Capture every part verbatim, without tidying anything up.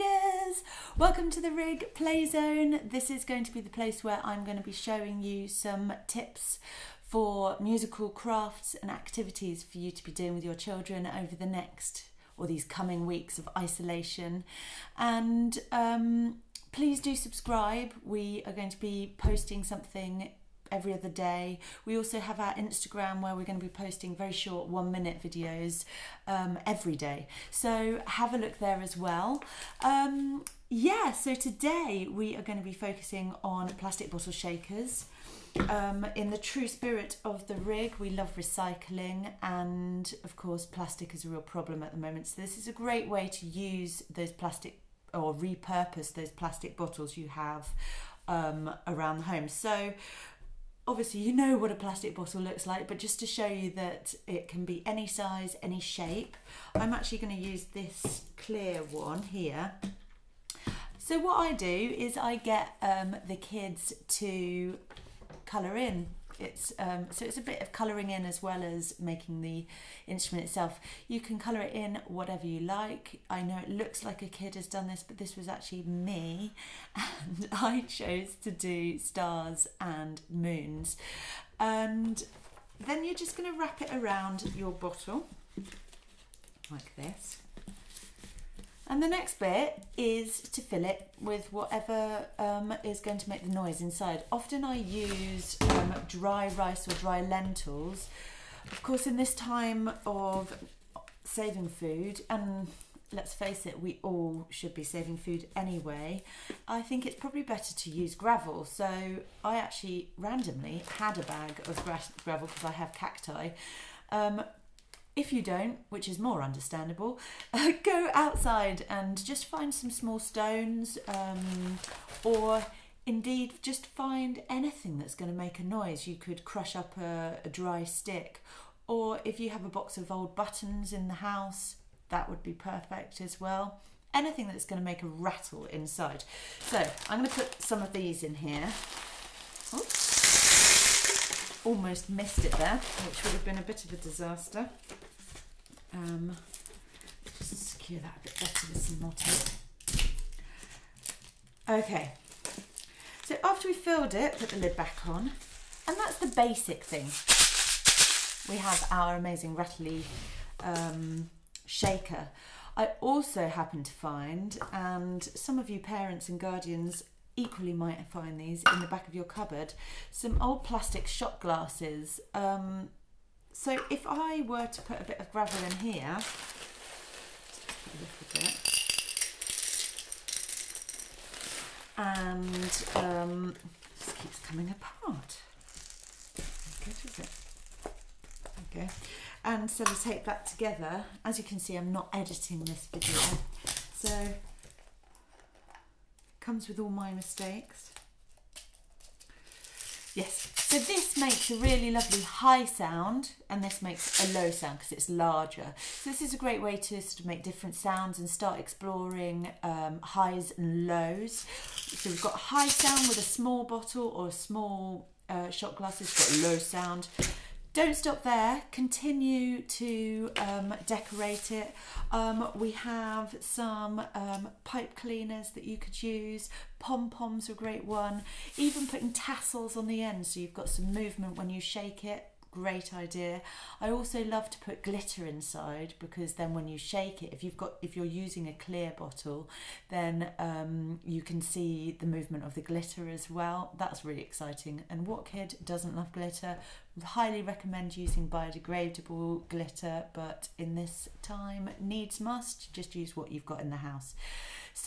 riggers! Welcome to the Rig Play Zone. This is going to be the place where I'm going to be showing you some tips for musical crafts and activities for you to be doing with your children over the next or these coming weeks of isolation. And um, please do subscribe. We are going to be posting something every other day. We also have our Instagram where we're going to be posting very short one minute videos um, every day. So have a look there as well. Um, yeah, so today we are going to be focusing on plastic bottle shakers. Um, in the true spirit of the Rig, we love recycling, and of course plastic is a real problem at the moment. So this is a great way to use those plastic or repurpose those plastic bottles you have um, around the home. So obviously you know what a plastic bottle looks like, but just to show you that it can be any size, any shape, I'm actually going to use this clear one here. So what I do is I get um, the kids to colour in. It's um, so it's a bit of colouring in as well as making the instrument itself. You can colour it in whatever you like. I know it looks like a kid has done this, but this was actually me, and I chose to do stars and moons. And then you're just going to wrap it around your bottle like this. And the next bit is to fill it with whatever um, is going to make the noise inside. Often I use um, dry rice or dry lentils. Of course, in this time of saving food, and let's face it, we all should be saving food anyway, I think it's probably better to use gravel. So I actually randomly had a bag of gravel because I have cacti. Um, If you don't, which is more understandable, uh, go outside and just find some small stones, um, or indeed just find anything that's going to make a noise. You could crush up a, a dry stick, or if you have a box of old buttons in the house, that would be perfect as well. Anything that's going to make a rattle inside. So I'm going to put some of these in here. Oops. Almost missed it there, which would have been a bit of a disaster. Um, just secure that a bit better with some more tape. Okay, so after we filled it, put the lid back on, and that's the basic thing. We have our amazing rattly um, shaker. I also happen to find, and some of you parents and guardians equally might find these in the back of your cupboard, some old plastic shot glasses. Um, So if I were to put a bit of gravel in here, a little bit, and um, it just keeps coming apart. How good is it? Okay. And so let's tape that together. As you can see, I'm not editing this video, so it comes with all my mistakes. Yes, so this makes a really lovely high sound, and this makes a low sound because it's larger. So this is a great way to sort of make different sounds and start exploring um, highs and lows. So we've got high sound with a small bottle or a small uh, shot glass. It's got low sound. Don't stop there, continue to um, decorate it. Um, we have some um, pipe cleaners that you could use. Pom-poms are a great one. Even putting tassels on the end so you've got some movement when you shake it. Great idea. I also love to put glitter inside, because then when you shake it, if you've got if you're using a clear bottle, then um, you can see the movement of the glitter as well. That's really exciting. And what kid doesn't love glitter? Highly recommend using biodegradable glitter, but in this time, needs must. Just use what you've got in the house.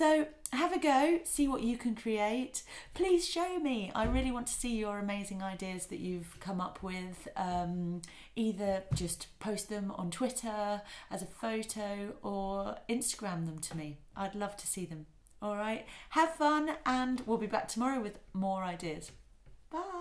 So have a go, see what you can create. Please show me. I really want to see your amazing ideas that you've come up with. Um, either just post them on Twitter as a photo or Instagram them to me. I'd love to see them. All right, have fun, and we'll be back tomorrow with more ideas. Bye.